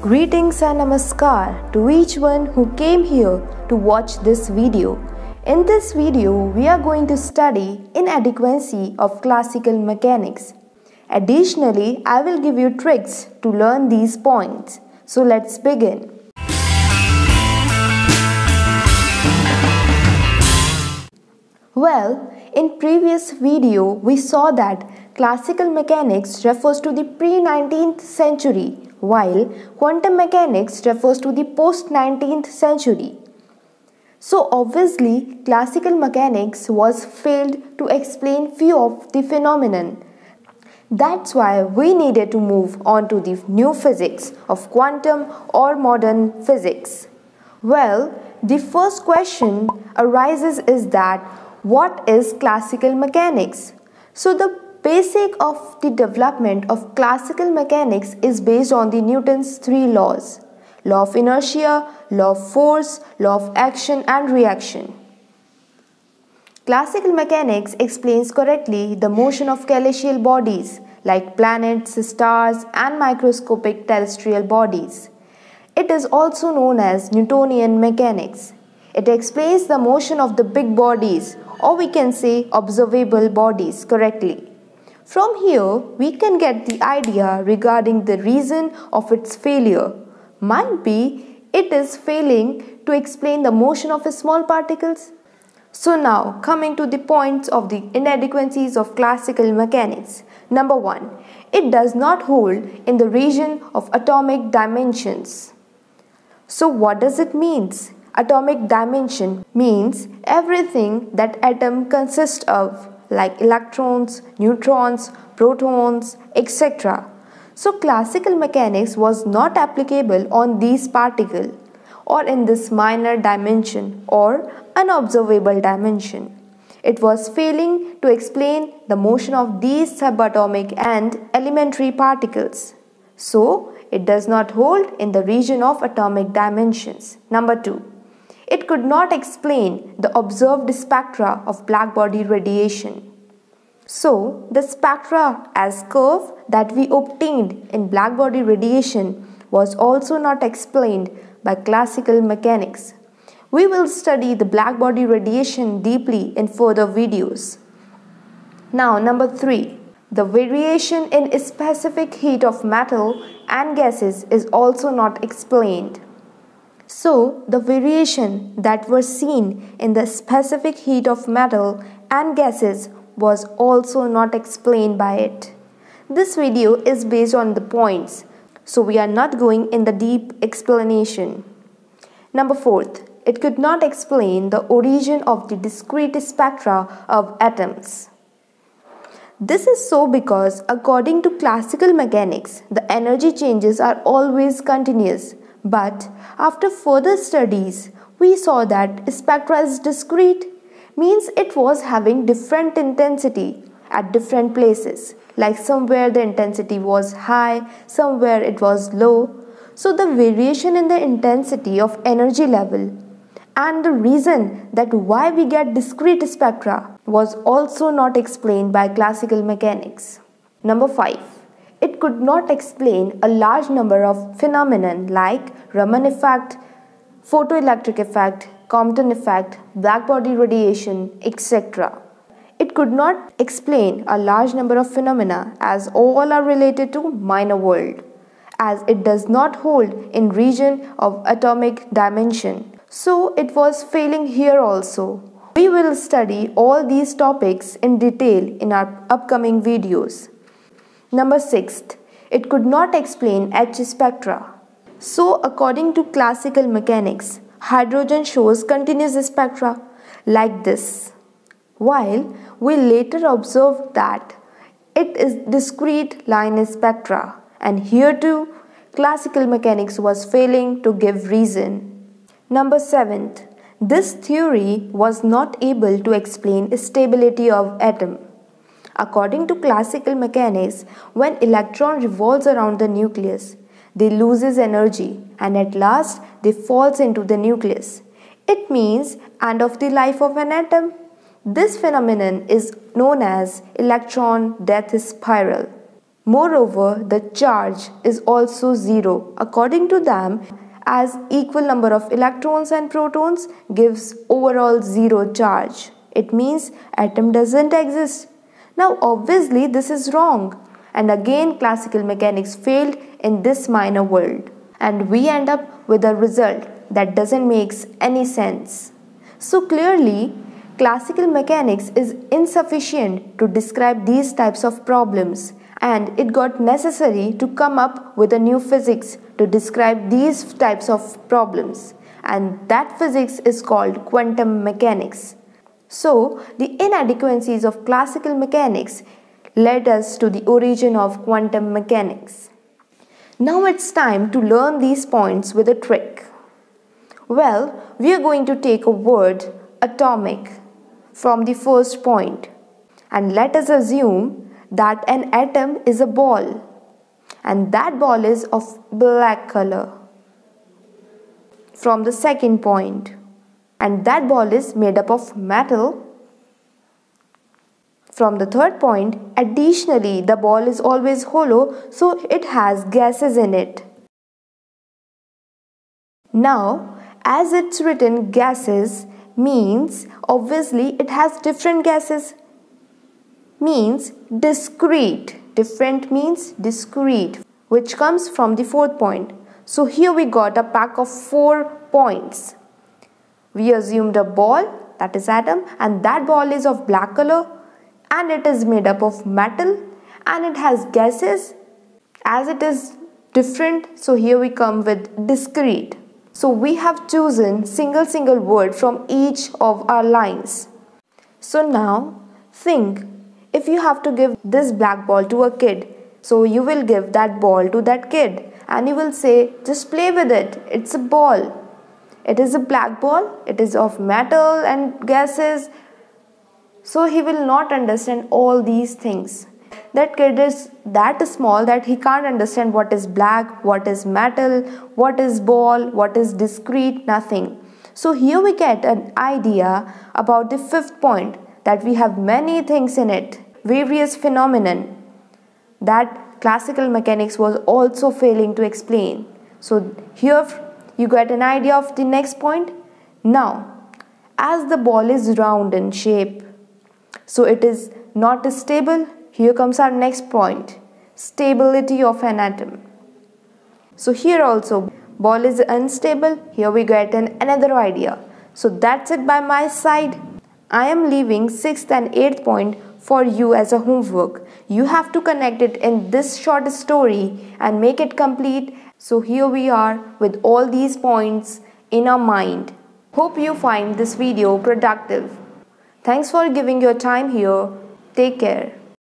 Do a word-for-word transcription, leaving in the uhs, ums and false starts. Greetings and Namaskar to each one who came here to watch this video. In this video, we are going to study inadequacy of classical mechanics. Additionally, I will give you tricks to learn these points. So let's begin. Well, in previous video, we saw that classical mechanics refers to the pre-nineteenth century, while quantum mechanics refers to the post-nineteenth century. So obviously, classical mechanics was failed to explain few of the phenomenon. That's why we needed to move on to the new physics of quantum or modern physics. Well, the first question arises is that what is classical mechanics? So the basic of the development of classical mechanics is based on the Newton's three laws: law of inertia, law of force, law of action and reaction. Classical mechanics explains correctly the motion of celestial bodies like planets, stars and microscopic terrestrial bodies. It is also known as Newtonian mechanics. It explains the motion of the big bodies, or we can say observable bodies, correctly. From here, we can get the idea regarding the reason of its failure. Might be it is failing to explain the motion of small particles. So now, coming to the points of the inadequacies of classical mechanics. Number one, it does not hold in the region of atomic dimensions. So what does it mean? Atomic dimension means everything that atom consists of, like electrons, neutrons, protons, et cetera. So classical mechanics was not applicable on these particles or in this minor dimension or unobservable dimension. It was failing to explain the motion of these subatomic and elementary particles. So it does not hold in the region of atomic dimensions. Number two. It could not explain the observed spectra of blackbody radiation. So, the spectra as curve that we obtained in blackbody radiation was also not explained by classical mechanics. We will study the blackbody radiation deeply in further videos. Now, number three. The variation in specific heat of metal and gases is also not explained. So, the variation that were seen in the specific heat of metal and gases was also not explained by it. This video is based on the points, so we are not going in the deep explanation. Number fourth, it could not explain the origin of the discrete spectra of atoms. This is so because according to classical mechanics, the energy changes are always continuous. But after further studies, we saw that spectra is discrete, means it was having different intensity at different places, like somewhere the intensity was high, somewhere it was low. So the variation in the intensity of energy level and the reason that why we get discrete spectra was also not explained by classical mechanics. Number five. It could not explain a large number of phenomena like Raman effect, photoelectric effect, Compton effect, blackbody radiation, et cetera. It could not explain a large number of phenomena as all are related to minor world, as it does not hold in region of atomic dimension. So it was failing here also. We will study all these topics in detail in our upcoming videos. Number sixth, it could not explain H spectra. So according to classical mechanics, hydrogen shows continuous spectra like this, while we later observed that it is discrete line spectra, and here too classical mechanics was failing to give reason. Number seventh, this theory was not able to explain stability of atom. According to classical mechanics, when electron revolves around the nucleus, they loses energy and at last they falls into the nucleus. It means end of the life of an atom. This phenomenon is known as electron death spiral. Moreover, the charge is also zero. According to them, as equal number of electrons and protons gives overall zero charge. It means atom doesn't exist. Now obviously this is wrong. And again classical mechanics failed in this minor world. And we end up with a result that doesn't make any sense. So clearly, classical mechanics is insufficient to describe these types of problems, and it got necessary to come up with a new physics to describe these types of problems, and that physics is called quantum mechanics. So, the inadequacies of classical mechanics led us to the origin of quantum mechanics. Now it's time to learn these points with a trick. Well, we are going to take a word atomic from the first point, and let us assume that an atom is a ball, and that ball is of black color. From the second point, and that ball is made up of metal. From the third point, additionally, the ball is always hollow, so it has gases in it. Now, as it's written, gases means obviously it has different gases, means discrete. Different means discrete, which comes from the fourth point. So here we got a pack of four points. We assumed a ball, that is atom, and that ball is of black color, and it is made up of metal, and it has gases. As it is different, so here we come with discrete. So we have chosen single single word from each of our lines. So now think, if you have to give this black ball to a kid, so you will give that ball to that kid and you will say, just play with it, it's a ball. It is a black ball, it is of metal and gases. So he will not understand all these things. That kid is that small that he can't understand what is black, what is metal, what is ball, what is discrete, nothing. So here we get an idea about the fifth point, that we have many things in it, various phenomenon that classical mechanics was also failing to explain. So here you get an idea of the next point. Now, as the ball is round in shape, so it is not stable. Here comes our next point, stability of an atom. So here also ball is unstable. Here we get an, another idea. So that's it by my side. I am leaving sixth and eighth point for you as a homework. You have to connect it in this short story and make it complete. So here we are with all these points in our mind. Hope you find this video productive. Thanks for giving your time here. Take care.